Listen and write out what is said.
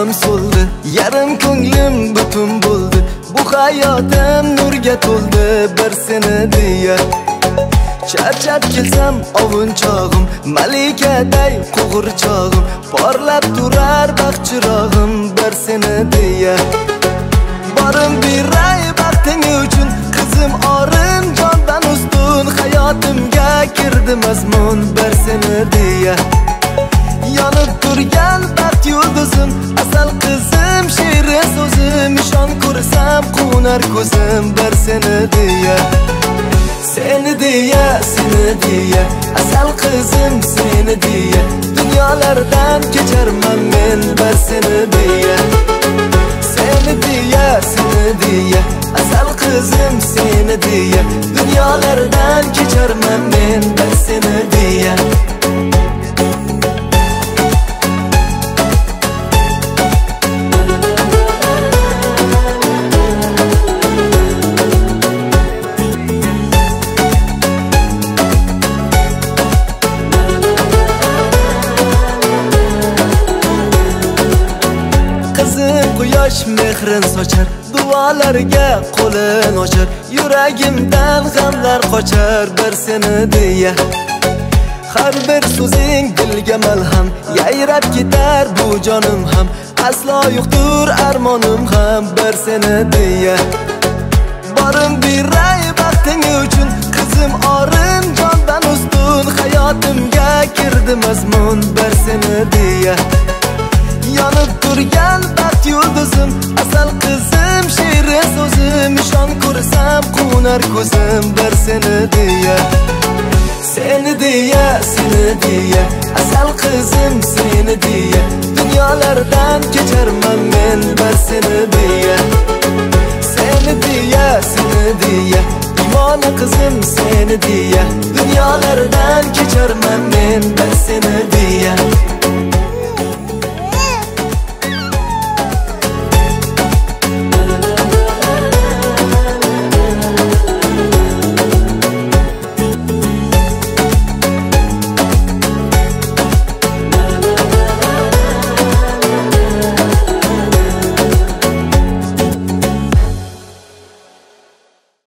g'amim so'ldi, yarim ko'nglim butun bo'ldi. Bu hayotim nurga to'ldi, bir seni deya. Charchab kelsam ovunchog'im, malikaday qo'g'irchog'im, porlab turar baxt chirog'im, bir seni deya. Borim beray baxting uchun, qizim orim jondan ustun, hayotimga kirdi mazmun, bir seni deya. Yanib turgan baxt yulduzim, asal qizim, shirin so'zim, ishon ko'rsam qunar ko'zim, bir seni deya. Seni deya, seni deya, asal qizim, seni deya, dunyolardan kecharman men, bir seni deya. Seni deya, seni deya, asal qizim, seni deya, dunyolardan kecharman men, bir seni deya. Quyosh mehrin sochar, duolarga qo'lin ochar, yuragimdan g'amlar qochar, bir seni deya. Har bir so'zing dilga malham, yayrab ketar bu jonim ham, aslo yo'qdir armonim ham, bir seni deya. Borim beray baxting uchun, qizim orim jondan ustun, hayotimga kirdi mazmun, bir seni deya. Yanib turgan baxt yulduzim, asal qizim, shirin so'zim, ishon ko'rsam qunar ko'zim, bir seni deya. Seni deya, seni deya, asal qizim, seni deya, dunyolardan kecharman men, bir seni deya. Seni deya, seni deya, imoni qizim, seni deya, dunyolardan kecharman men, bir seni deya.